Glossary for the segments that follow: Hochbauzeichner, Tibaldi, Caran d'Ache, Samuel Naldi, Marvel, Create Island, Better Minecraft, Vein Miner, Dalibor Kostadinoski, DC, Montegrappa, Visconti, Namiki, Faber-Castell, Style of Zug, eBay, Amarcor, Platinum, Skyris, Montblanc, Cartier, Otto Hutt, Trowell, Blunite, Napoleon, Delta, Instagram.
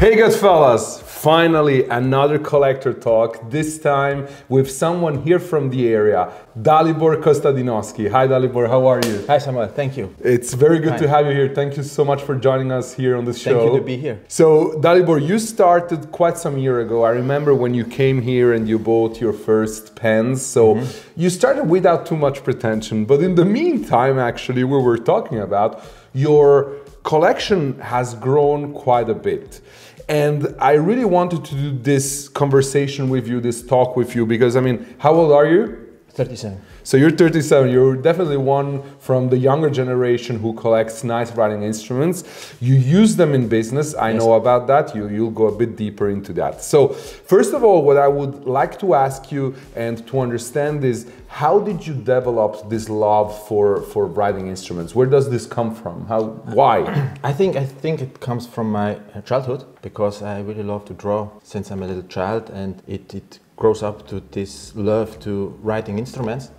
Hey good fellas, finally another collector talk, this time with someone here from the area, Dalibor Kostadinoski. Hi Dalibor, how are you? Hi Samuel, thank you. It's very good to have you here. Thank you so much for joining us here on the show. Thank you to be here. So Dalibor, you started quite some year ago. I remember when you came here and you bought your first pens. So you started without too much pretension, but in the meantime actually we were talking about your collection has grown quite a bit. And I really wanted to do this conversation with you, this talk with you, because I mean, how old are you? 37. So you're 37, you're definitely one from the younger generation who collects nice writing instruments. You use them in business, I know about that, you'll go a bit deeper into that. So first of all, what I would like to ask you and to understand is, how did you develop this love for writing instruments? Where does this come from? Why? I think it comes from my childhood, because I really love to draw since I'm a little child, and it grows up to this love to writing instruments.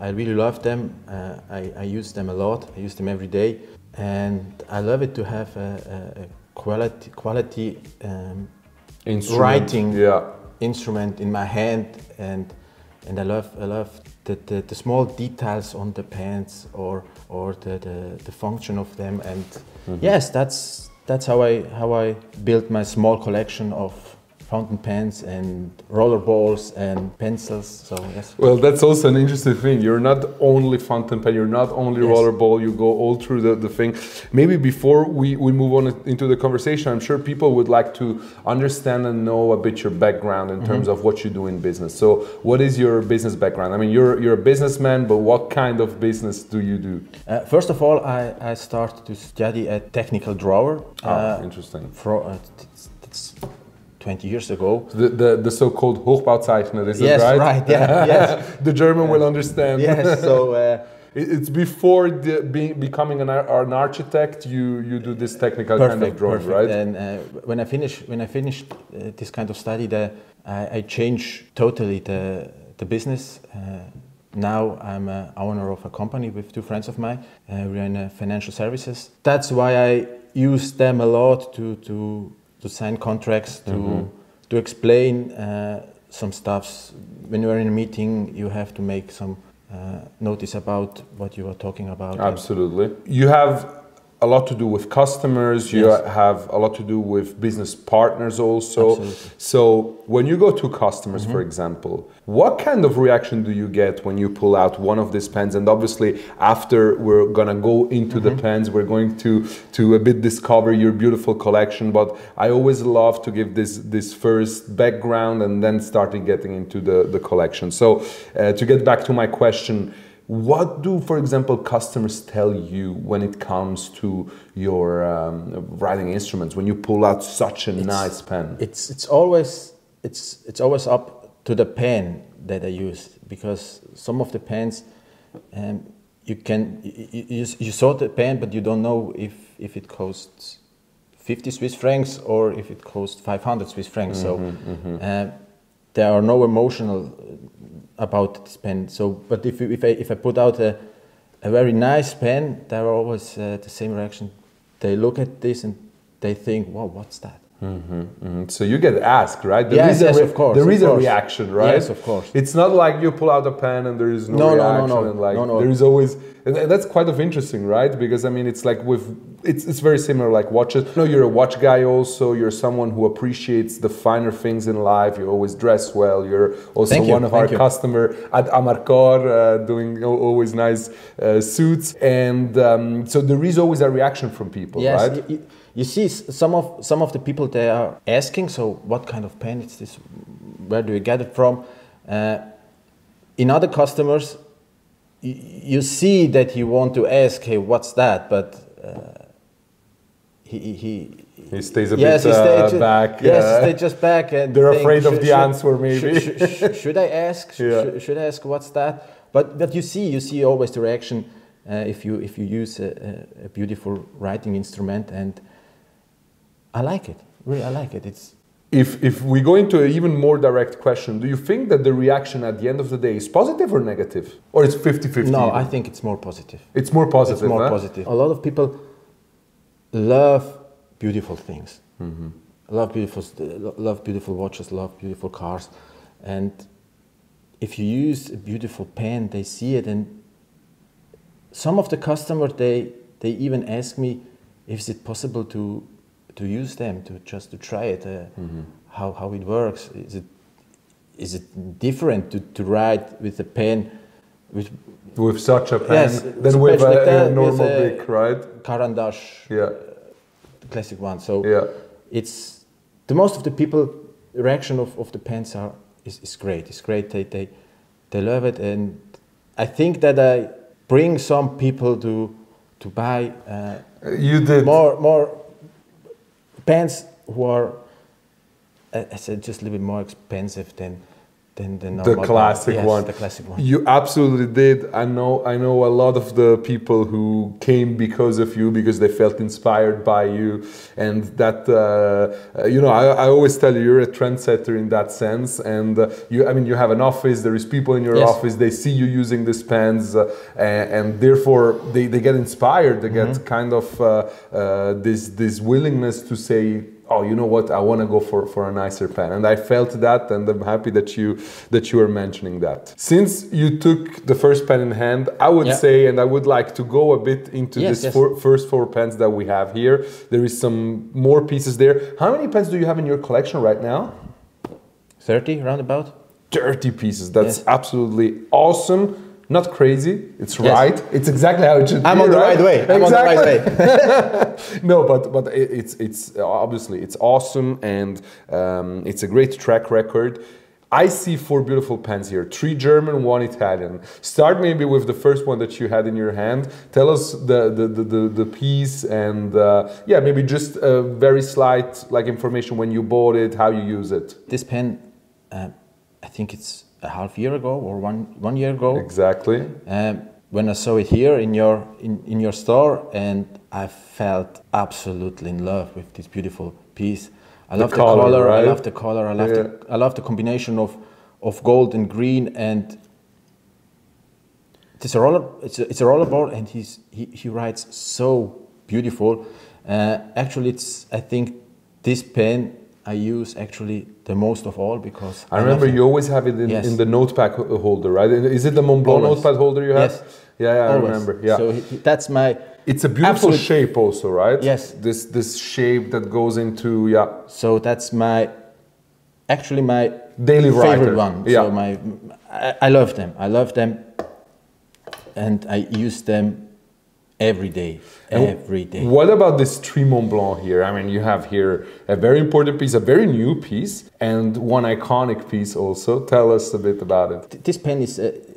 I really love them. I use them a lot. I use them every day, and I love it to have a quality writing instrument in my hand, and I love the small details on the pens or the function of them. And yes, that's how I built my small collection of fountain pens and roller balls and pencils, so yes. Well, that's also an interesting thing. You're not only fountain pen, you're not only roller ball, you go all through the thing. Maybe before we move on into the conversation, I'm sure people would like to understand and know a bit your background in terms of what you do in business. So what is your business background? I mean, you're a businessman, but what kind of business do you do? First of all, I started to study a technical drawer. Interesting. 20 years ago. The so-called Hochbauzeichner, is it right? Right, yeah, yes. The German will understand. Yes, so... It's before becoming an architect, you do this technical kind of drawing, right? And when I finished this kind of study, I changed totally the business. Now I'm an owner of a company with two friends of mine. We're in financial services. That's why I use them a lot to sign contracts, to explain some stuffs. When you're in a meeting, you have to make some notice about what you are talking about. Absolutely. You have a lot to do with customers, you have a lot to do with business partners also. Absolutely. So when you go to customers, for example, what kind of reaction do you get when you pull out one of these pens? And obviously after we're gonna go into the pens, we're going to a bit discover your beautiful collection, but I always love to give this first background and then starting getting into the collection. So to get back to my question, what do, for example, customers tell you when it comes to your writing instruments? When you pull out such a nice pen, it's always up to the pen that I use, because some of the pens you saw the pen, but you don't know if it costs 50 Swiss francs or if it costs 500 Swiss francs. So there are no emotional about this pen. So, but if I put out a very nice pen, there are always the same reaction. They look at this and they think, "Wow, what's that?" So you get asked, right? There is a reaction, right? Yes, of course. It's not like you pull out a pen and there is no reaction. And like there is always, and that's quite of interesting, right? Because I mean, it's like it's very similar like watches. No, you're a watch guy also. You're someone who appreciates the finer things in life. You always dress well. You're also one of our customer at Amarcor doing always nice suits. And so there is always a reaction from people, right? You see, some of the people, they are asking, so what kind of pen is this? Where do you get it from? In other customers, you see that you want to ask, hey, what's that? But he stays a bit back. Yes, he stays just back. And they're afraid of the answer, maybe. Should I ask? Should I ask what's that? But you see always the reaction. if you use a beautiful writing instrument, and I like it. Really, I like it. It's if we go into an even more direct question, do you think that the reaction at the end of the day is positive or negative? Or it's 50-50? No, even? I think it's more positive. It's more positive, it's more positive. A lot of people love beautiful things. Mm-hmm. Love beautiful watches, love beautiful cars. And if you use a beautiful pen, they see it. And some of the customers, they even ask me, is it possible to use them, to try it, mm-hmm. how it works. Is it different to write with a pen? With such a pen, yes, than with like a normal brick, right? Caran d'Ache, yeah. The classic one. So yeah. It's the most of the people, the reaction of the pens is great. It's great. They love it, and I think that I bring some people to buy more pens who are, I said, just a little bit more expensive than the classic one. Yes, the classic one. You absolutely did. I know a lot of the people who came because of you, because they felt inspired by you, and that you know, I always tell you, you're a trendsetter in that sense. And you have an office. There is people in your yes. office. They see you using these pens, and therefore they get inspired. They mm-hmm. get kind of this willingness to say, oh, you know what? I want to go for a nicer pen. And I felt that, and I'm happy that you were mentioning that. Since you took the first pen in hand, I would yeah. say, and I would like to go a bit into yes, this yes. first four pens that we have here. There is some more pieces there. How many pens do you have in your collection right now? 30, roundabout. 30 pieces. That's yes. absolutely awesome. Not crazy, it's yes. right. It's exactly how it should be. On the right way. I'm exactly. on the right way. No, but it's obviously, it's awesome, and it's a great track record. I see 4 beautiful pens here, 3 German, 1 Italian. Start maybe with the first one that you had in your hand. Tell us the piece, and yeah, maybe just a very slight like information when you bought it, how you use it. This pen, I think it's a half year ago or one year ago exactly, when I saw it here in your store, and I felt absolutely in love with this beautiful piece. I love the color, right? I love the color, I love yeah. I love the combination of gold and green, and it's a rollerball, and he writes so beautiful. Actually, it's, I think this pen I use actually the most of all, because I remember you always have it in, yes. in the notepad holder, right? Is it the Mont Blanc always. Notepad holder you have? Yes. Yeah, yeah, I remember. Yeah. So that's my. It's a beautiful shape, also, right? Yes. This shape that goes into yeah. So that's my, actually my daily favorite one. Yeah. So I love them. I love them, and I use them. Every day. What about this Tri Mont Blanc here? I mean, you have here a very important piece, a very new piece, and one iconic piece also. Tell us a bit about it. This pen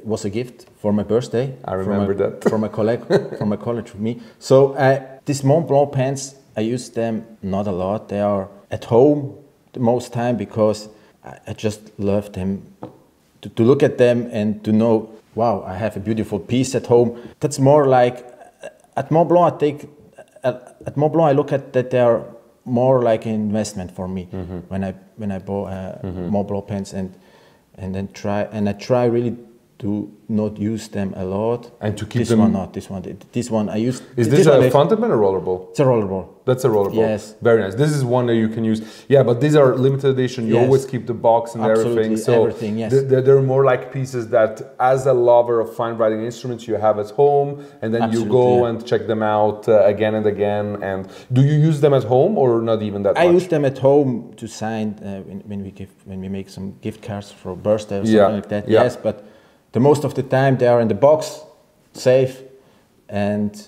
was a gift for my birthday. I remember that. From a colleague, from a college with me. So these Mont Blanc pens, I use them not a lot. They are at home the most time, because I just love them, to look at them and to know, wow, I have a beautiful piece at home. That's more like, at Mont Blanc, I look at that they are more like an investment for me, mm-hmm. when I buy mm-hmm. Mont Blanc pens, and then I try really to not use them a lot, and to keep this them. One not this one this one I use. Is this a fountain pen or rollerball? It's a rollerball. That's a rollerball. Yes. Very nice. This is one that you can use. Yeah, but these are limited edition. You yes. always keep the box and absolutely everything. So everything, yes. They're more like pieces that, as a lover of fine writing instruments, you have at home, and then absolutely, you go yeah. and check them out again and again. And do you use them at home or not even that much? I use them at home to sign when we make some gift cards for birthday or something yeah. like that. Yeah. Yes, but the most of the time they are in the box, safe, and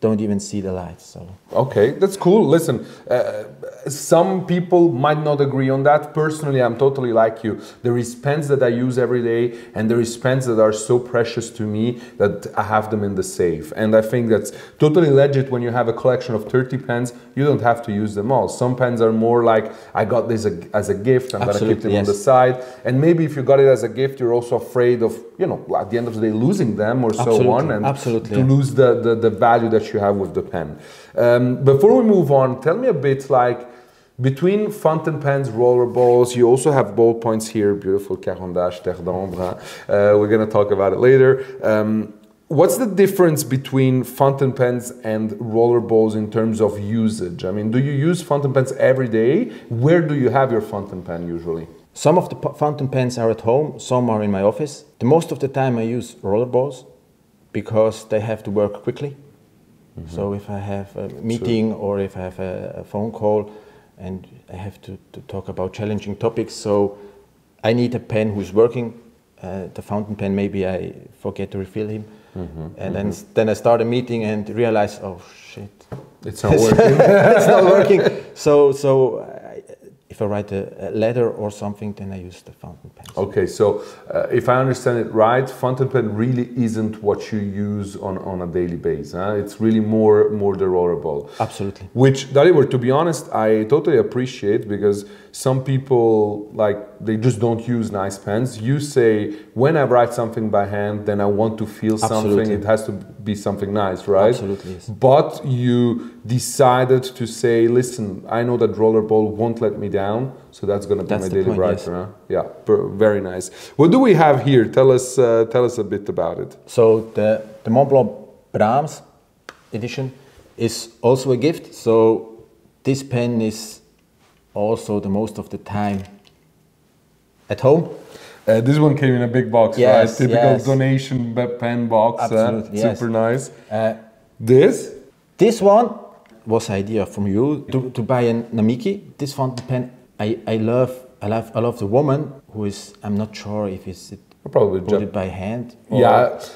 don't even see the light. So okay, that's cool. Listen, some people might not agree on that. Personally, I'm totally like you. There is pens that I use every day, and there is pens that are so precious to me that I have them in the safe. And I think that's totally legit. When you have a collection of 30 pens, you don't have to use them all. Some pens are more like, I got this as a gift, I'm gonna keep them on the side. And maybe if you got it as a gift, you're also afraid of, you know, at the end of the day, losing them or so on, and to lose the value that you have with the pen. Before we move on, tell me a bit, like, between fountain pens, rollerballs, you also have ballpoints here, beautiful Caran d'Ache, Terre d'Ombre. We're going to talk about it later. What's the difference between fountain pens and rollerballs in terms of usage? I mean, do you use fountain pens every day? Where do you have your fountain pen usually? Some of the fountain pens are at home, some are in my office. The most of the time I use rollerballs because they have to work quickly. Mm-hmm. So if I have a meeting or if I have a phone call and I have to talk about challenging topics, so I need a pen who's working. The fountain pen, maybe I forget to refill him. Mm-hmm. And then I start a meeting and realize, oh shit, it's not working. It's not working. If I write a letter or something, then I use the fountain pen. Okay, so if I understand it right, fountain pen really isn't what you use on a daily basis. Huh? It's really more the rollerball. Absolutely. Which, Dalibor, to be honest, I totally appreciate, because some people, like, they just don't use nice pens. You say, when I write something by hand, then I want to feel something. It has to be something nice, right? Absolutely. Yes. But you decided to say, listen, I know that rollerball won't let me down. So that's going to be my daily writer. Yes. Huh? Yeah, very nice. What do we have here? Tell us a bit about it. So the Montblanc Brahms edition is also a gift. So this pen is also the most of the time at home. This one came in a big box, right? Typical donation pen box. Absolutely, super nice. This one was idea from you to buy a Namiki. This fountain pen, I love the woman who is, I'm not sure if it's probably by hand. Or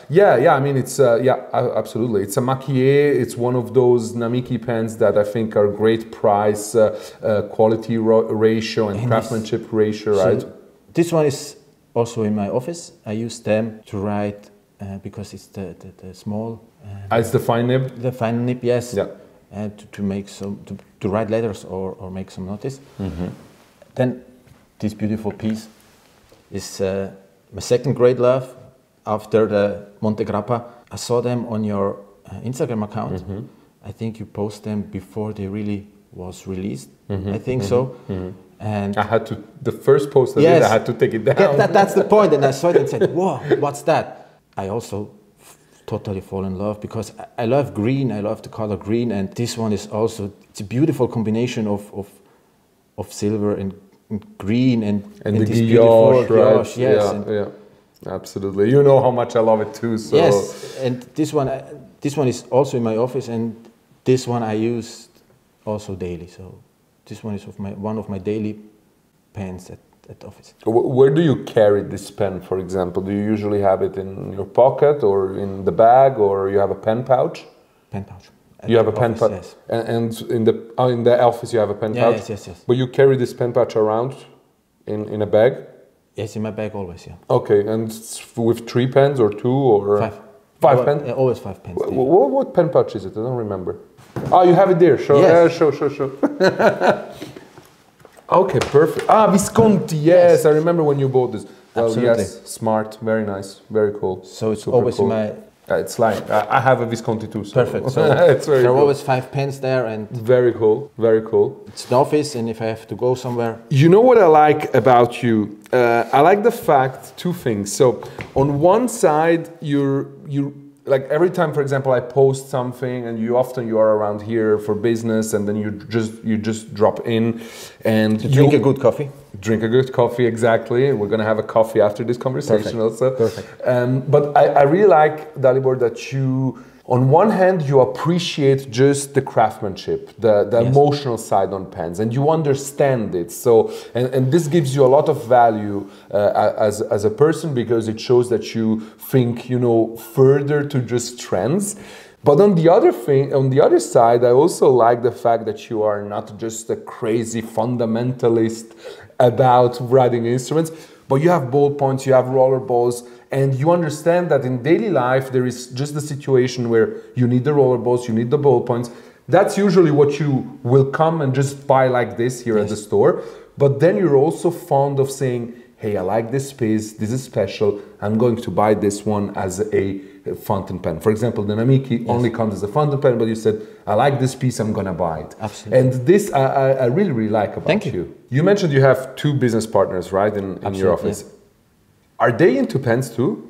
yeah. I mean, it's absolutely. It's a Maquillier. It's one of those Namiki pens that I think are great price, quality ratio, and craftsmanship ratio. Right. So this one is also in my office. I use them to write because it's the small. It's the fine nib. The fine nib. Yes. Yeah. To make some, to write letters or make some notice. Mm-hmm. Then this beautiful piece is my second great love after the Montegrappa. I saw them on your Instagram account. Mm-hmm. I think you post them before they really was released. Mm-hmm. I think so. Mm-hmm. And I had to, the first post I did, I had to take it down. That's the point. And I saw it and said, whoa, what's that? I also totally fall in love because I love green. I love the color green, and this one is also, it's a beautiful combination of silver and green and the this guilloche, right? Yes, yeah, absolutely. You know how much I love it too. So yes, and this one is also in my office, and this one I use also daily. So this one is one of my daily pens at the office. Where do you carry this pen, for example? Do you usually have it in your pocket or in the bag, or you have a pen pouch? Pen pouch. You have a pen pouch. Yes. And in the office you have a pen pouch. Yes. But you carry this pen pouch around in a bag? Yes, in my bag always. Yeah. Okay, and with 3 pens or 2 or 5. 5 pens. Always 5 pens. What pen pouch is it? I don't remember. Oh, you have it there. Sure. Yes. Sure. Okay, perfect. Ah, Visconti, yes, I remember when you bought this. Well, absolutely. Yes, smart, very nice, very cool. So it's super always cool. It's like, I have a Visconti too. So. Perfect, so it's very cool. Are always 5 pens there. And very cool, very cool. It's an office, and if I have to go somewhere. You know what I like about you? I like the fact, 2 things. So on one side, you're like, every time, for example, I post something, and you are around here for business, and then you just drop in and drink a good coffee. Drink a good coffee, exactly. We're gonna have a coffee after this conversation. Perfect. Also. Perfect. But I really like, Dalibor, that you, on one hand, you appreciate just the craftsmanship, the emotional side on pens, and you understand it. So, and this gives you a lot of value as a person, because it shows that you think, you know, further to just trends. But on the other side, I also like the fact that you are not just a crazy fundamentalist about writing instruments, but you have ball points, you have roller balls, and you understand that in daily life there is just the situation where you need the roller balls, you need the ball points. That's usually what you will come and just buy like this here at the store. But then you're also fond of saying, hey, I like this piece, this is special, I'm going to buy this one as a fountain pen. For example, the Namiki only comes as a fountain pen, but you said, I like this piece, I'm gonna buy it. Absolutely. And this I really, really like about you. You mentioned you have two business partners, right, in your office. Yeah. Are they into pens too?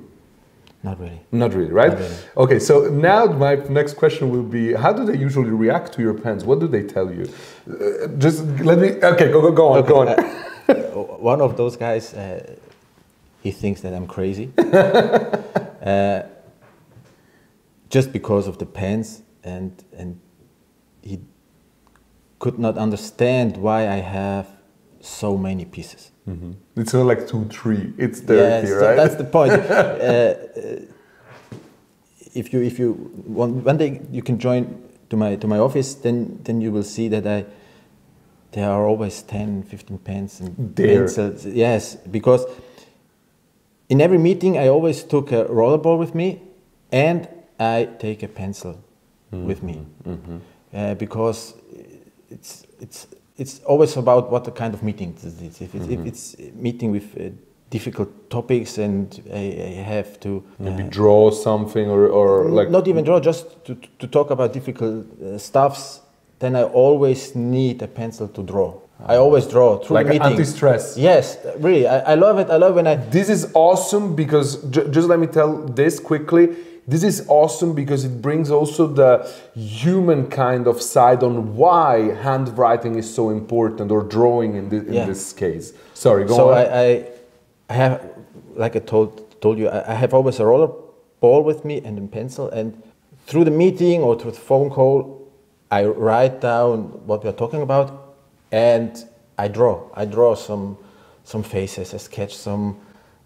Not really. Not really, right? Not really. Okay, so now my next question will be, how do they usually react to your pens? What do they tell you? Just let me, okay, go on. One of those guys, he thinks that I'm crazy. Just because of the pens, and he could not understand why I have so many pieces. Mm-hmm. It's not like 2, 3. It's 30, yes, right? That's the point. If you want, one day you can join to my office, then you will see that there are always 10, 15 pens and pencils. Yes, because in every meeting I always took a rollerball with me, and I take a pencil with me because it's always about what the kind of meeting it is. If it's a meeting with difficult topics, and I have to maybe draw something or like not even draw, just to talk about difficult stuffs, then I always need a pencil to draw. I always draw through like the meeting. Like anti-stress. Yes, really. I love it. I love when I... This is awesome because, just let me tell this quickly, this is awesome because it brings also the human kind of side on why handwriting is so important, or drawing in this case. Sorry, go on. I have, like I told you, I have always a roller ball with me and a pencil, and through the meeting or through the phone call, I write down what we are talking about, and I draw some faces, I sketch some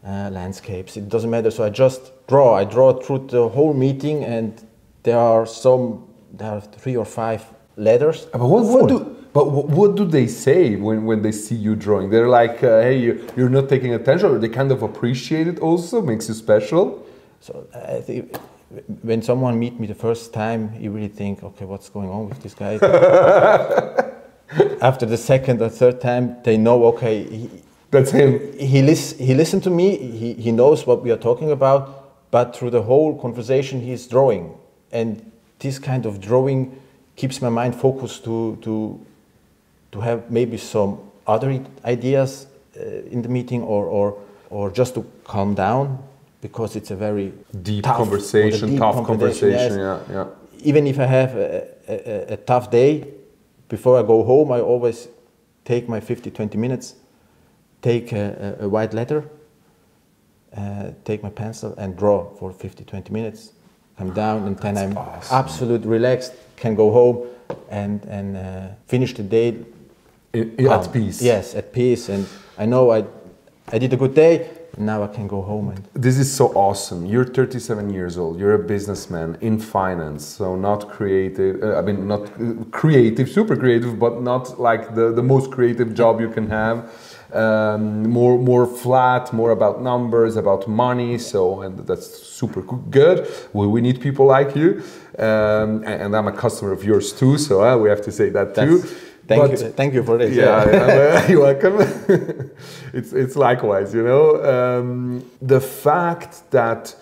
landscapes, it doesn't matter. So I just draw. I draw through the whole meeting, and there are 3 or 5 letters. But what do they say when they see you drawing? They're like, hey, you're not taking attention, or they kind of appreciate it also, makes you special? So I think when someone meets me the first time, you really think, okay, what's going on with this guy? After the second or third time, they know, okay, that's him. He listened to me, he knows what we are talking about, but through the whole conversation he's drawing. And this kind of drawing keeps my mind focused to have maybe some other ideas in the meeting, or just to calm down, because it's a very tough conversation. Yes. Yeah. Even if I have a tough day, before I go home, I always take my 20 minutes, take a white letter, take my pencil and draw for 20 minutes. Come down, and then I'm absolutely relaxed, can go home and finish the day at peace. Yes, at peace. And I know I did a good day, now I can go home. And this is so awesome. You're 37 years old, you're a businessman in finance, so not creative, I mean not creative, super creative, but not like the most creative job you can have. More flat, more about numbers, about money, so, and that's super good. We need people like you, and I'm a customer of yours too, so we have to say that too. Thank you for this. Yeah, yeah, you're welcome. It's likewise, you know. The fact that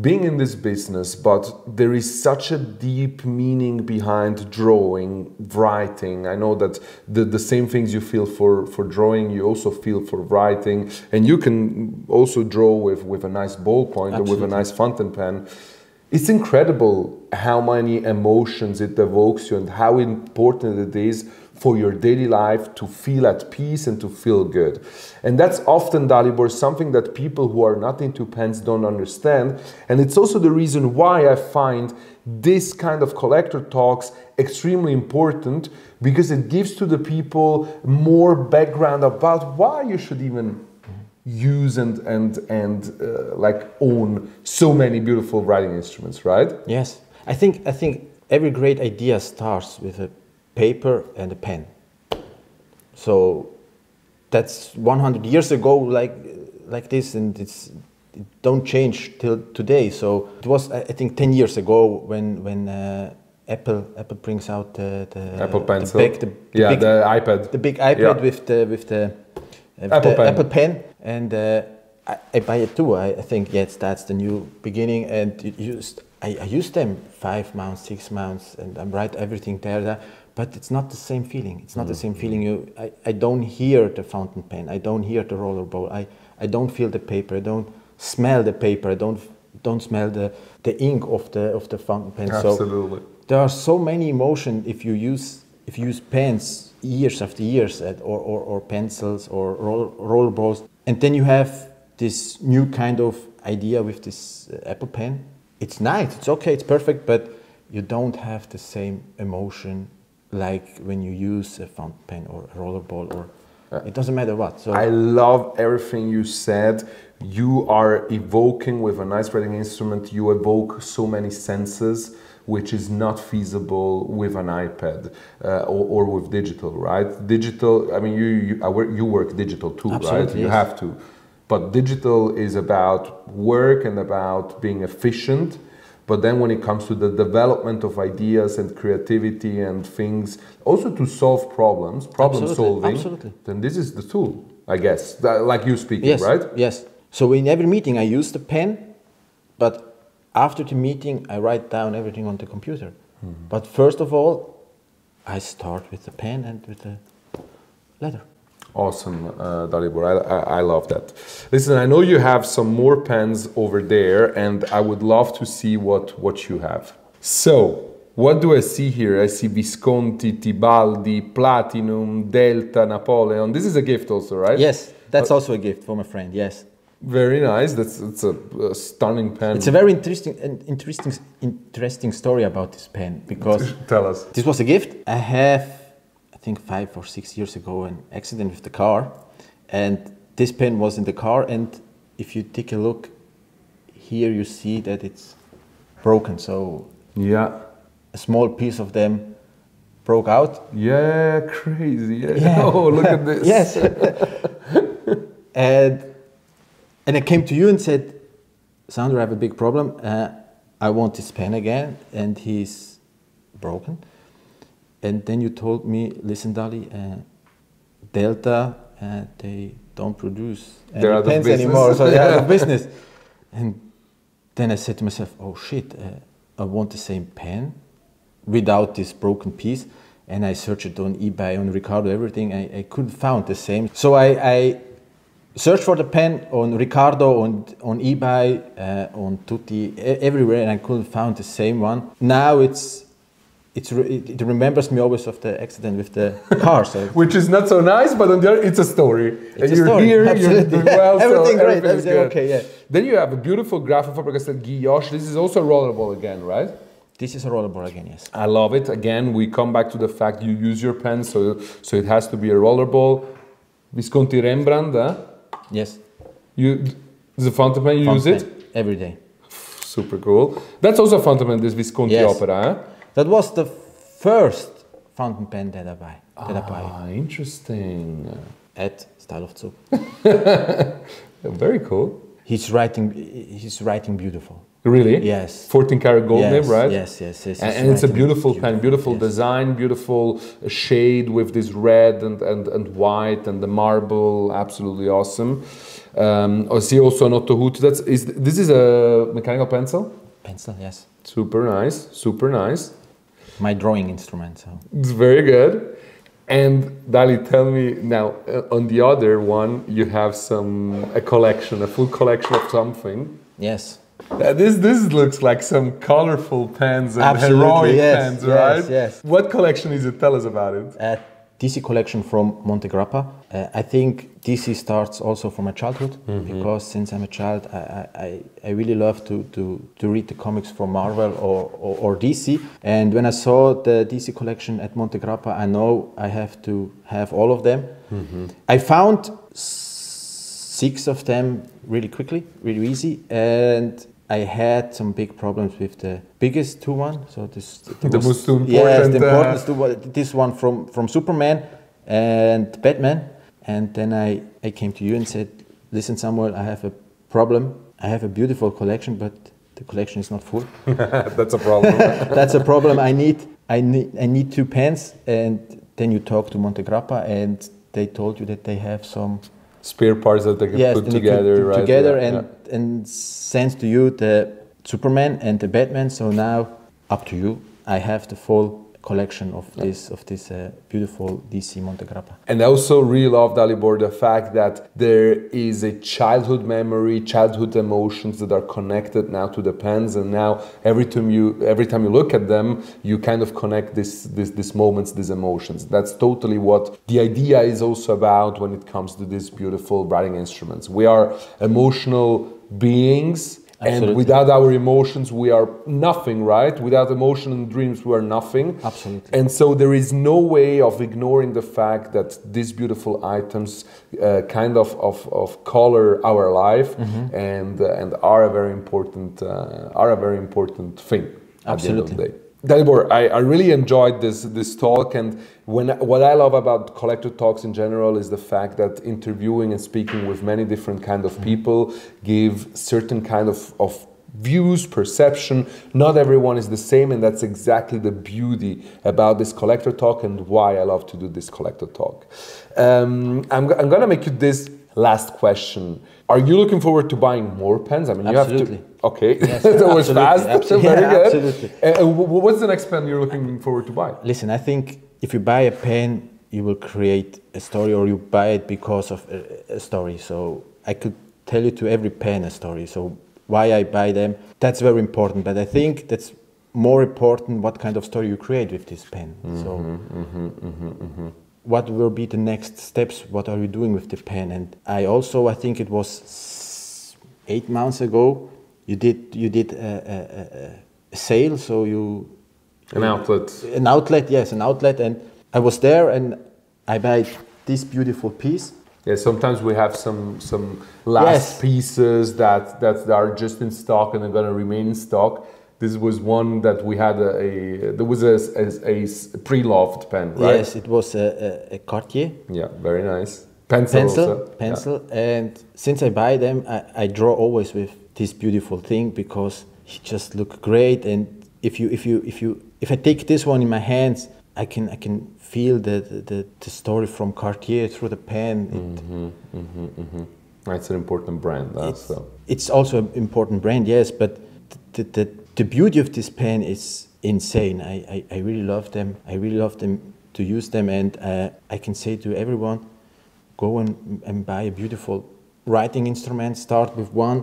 being in this business, but there is such a deep meaning behind drawing, writing. I know that the same things you feel for drawing, you also feel for writing. And you can also draw with a nice ballpoint or with a nice fountain pen. It's incredible how many emotions it evokes you, and how important it is for your daily life to feel at peace and to feel good. And that's often, Dalibor, something that people who are not into pens don't understand. And it's also the reason why I find this kind of collector talks extremely important, because it gives to the people more background about why you should even use and like own so many beautiful writing instruments, right? Yes. I think every great idea starts with a paper and a pen. So that's 100 years ago, like this, and it don't change till today. So it was, I think, 10 years ago when Apple brings out the Apple Pencil, the iPad, the big iPad, yeah, with the Apple Pen, and I buy it too. I think yes, that's the new beginning, and I use them 5 months, 6 months, and I write everything there. But it's not the same feeling. It's not the same feeling. I don't hear the fountain pen. I don't hear the rollerball. I don't feel the paper. I don't smell the paper. I don't smell the ink of the fountain pen. Absolutely. So there are so many emotions if you use pens years after years, or pencils or rollerballs, and then you have this new kind of idea with this Apple Pen. It's nice, it's okay, it's perfect, but you don't have the same emotion like when you use a fountain pen or a rollerball, or it doesn't matter what. So I love everything you said. You are evoking with a nice writing instrument, you evoke so many senses, which is not feasible with an iPad or with digital, right? Digital, I mean, you work digital too, absolutely, right? Yes. You have to. But digital is about work and about being efficient. But then when it comes to the development of ideas and creativity and things, also to solve problems, problem solving, then this is the tool, I guess, like you speaking, yes, right? Yes. So in every meeting I use the pen, but after the meeting I write down everything on the computer. Mm-hmm. But first of all, I start with the pen and with the letter. Awesome, Dalibor. I love that. Listen, I know you have some more pens over there, and I would love to see what you have. So, what do I see here? I see Visconti, Tibaldi, Platinum, Delta, Napoleon. This is a gift also, right? Yes, that's also a gift from a friend, yes. Very nice. That's a stunning pen. It's a very interesting story about this pen, because... Tell us. This was a gift. I have... I think 5 or 6 years ago, an accident with the car, and this pen was in the car, and if you take a look here, you see that it's broken. So yeah, a small piece of them broke out. Yeah, crazy. Yeah. Yeah. Oh, look at this. Yes. and I came to you and said, Sandro, I have a big problem. I want this pen again, and he's broken. And then you told me, listen, Dali, Delta, they don't produce any pens anymore, so they're out of business. And then I said to myself, oh shit, I want the same pen without this broken piece. And I searched it on eBay, on Ricardo, everything. I couldn't find the same. So I searched for the pen on Ricardo, on eBay, on Tutti, everywhere, and I couldn't find the same one. Now it remembers me always of the accident with the car, so. Which is not so nice, but on the other, it's a story. It's and a you're story, here, absolutely. You're doing well, everything so great, everything good. Okay, yeah. Then you have a beautiful graph of Faber-Castell Guilloche. This is also a rollerball again, right? This is a rollerball again, yes. I love it. Again, we come back to the fact you use your pen, so it has to be a rollerball. Visconti Rembrandt, huh? Yes. You, the fountain pen, you use it? Every day. Super cool. That's also a fountain pen, this Visconti opera, huh? That was the first fountain pen that I buy. Interesting. At Style of Zug. Very cool. He's writing beautiful. Really? Yes. 14-karat gold nib, right? Yes, yes, yes. And it's a beautiful pen, beautiful design, beautiful shade with this red and white and the marble. Absolutely awesome. I see also an Otto Hutt. This is a mechanical pencil? Pencil, yes. Super nice, super nice. My drawing instrument, so. It's very good. And Dali, tell me now, on the other one, you have a collection, a full collection of something. Yes. This looks like some colorful pens and absolutely, heroic pens, right? Yes, yes. What collection is it? Tell us about it. DC collection from Montegrappa. I think DC starts also from my childhood, because since I'm a child, I really love to read the comics from Marvel or DC. And when I saw the DC collection at Montegrappa, I know I have to have all of them. I found 6 of them really quickly, really easy. And I had some big problems with the biggest 2-1. So this the most important. Yes, the important 2-1. This one from Superman and Batman. And then I came to you and said, listen, Samuel, I have a problem. I have a beautiful collection, but the collection is not full. That's a problem. That's a problem. I need two pens. And then you talk to Montegrappa, and they told you that they have some spare parts that they can put together, and sends to you the Superman and the Batman. So now, up to you. I have the full collection of this beautiful DC Montegrappa. And I also really love, Dalibor, the fact that there is a childhood memory, childhood emotions that are connected now to the pens, and now every time you look at them, you kind of connect these moments, these emotions. That's totally what the idea is also about when it comes to these beautiful writing instruments. We are emotional beings. Absolutely. And without our emotions, we are nothing, right? Without emotion and dreams, we are nothing. Absolutely. And so there is no way of ignoring the fact that these beautiful items kind of color our life, mm-hmm. and are a very important thing. Absolutely. At the end of the day. Dalibor, I really enjoyed this talk, and what I love about collector talks in general is the fact that interviewing and speaking with many different kind of people give certain kind of views, perception. Not everyone is the same, and that's exactly the beauty about this collector talk and why I love to do this collector talk. I'm gonna make you this last question. Are you looking forward to buying more pens? I mean, absolutely. You have to. Okay, yes, that was fast. Absolutely. Very good. Absolutely. What's the next pen you're looking forward to buy? Listen, I think if you buy a pen, you will create a story, or you buy it because of a story. So I could tell you to every pen a story. So why I buy them, that's very important. But I think that's more important what kind of story you create with this pen. Mm-hmm, so. Mm-hmm, mm-hmm, mm-hmm. What will be the next steps? What are you doing with the pen? And I think it was 8 months ago, you did a sale, so an outlet, and I was there and I bought this beautiful piece. Yeah, sometimes we have some last pieces that are just in stock and are going to remain in stock. This was one that we had there was a pre-loved pen, right? Yes, it was a Cartier. Yeah, very nice. Pencil. Yeah. And since I buy them, I draw always with this beautiful thing because it just look great. And if I take this one in my hands, I can feel the story from Cartier through the pen. That's an important brand. It's also an important brand, yes, but the beauty of this pen is insane. I really love them. I really love them to use them, and I can say to everyone, go and buy a beautiful writing instrument. Start with one.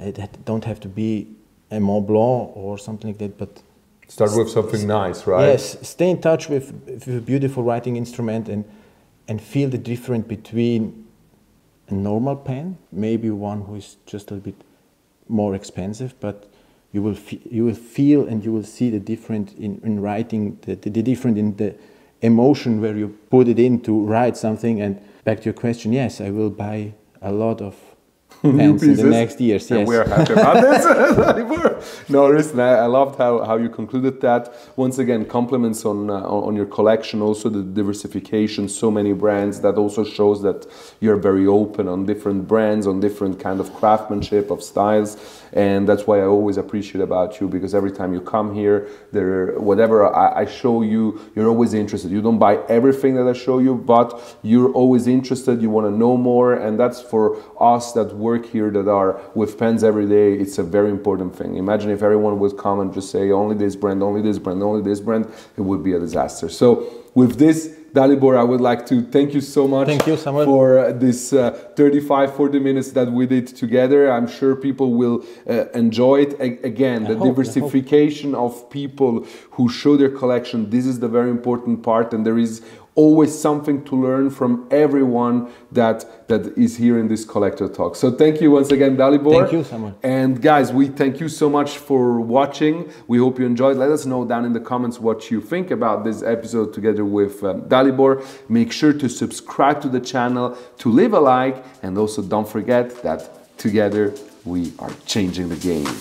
It don't have to be a Mont Blanc or something like that, but start with something nice, right? Yes. Stay in touch with a beautiful writing instrument and feel the difference between a normal pen, maybe one who is just a little bit more expensive, but you will feel and you will see the difference in writing, the difference in the emotion where you put it in to write something. And back to your question, yes, I will buy a lot of pens in the next years. Yes. And we are happy about this. No, listen, I loved how you concluded that. Once again, compliments on your collection, also the diversification, so many brands. That also shows that you're very open on different brands, on different kind of craftsmanship, of styles. And that's why I always appreciate about you, because every time you come here, whatever I show you, you're always interested. You don't buy everything that I show you, but you're always interested. You want to know more, and that's for us that work here, that are with pens every day. It's a very important thing. Imagine if everyone would come and just say only this brand, only this brand, only this brand. It would be a disaster. So with this, Dalibor, I would like to thank you so much. Thank you, Samuel, for this 35-40 minutes that we did together. I'm sure people will enjoy it. Again, the diversification of people who show their collection, this is the very important part, and there is always something to learn from everyone that is here in this collector talk. So thank you once again, Dalibor. Thank you, Samuel. And guys, we thank you so much for watching. We hope you enjoyed. Let us know down in the comments what you think about this episode together with Dalibor. Make sure to subscribe to the channel, to leave a like, and also don't forget that together We are changing the game.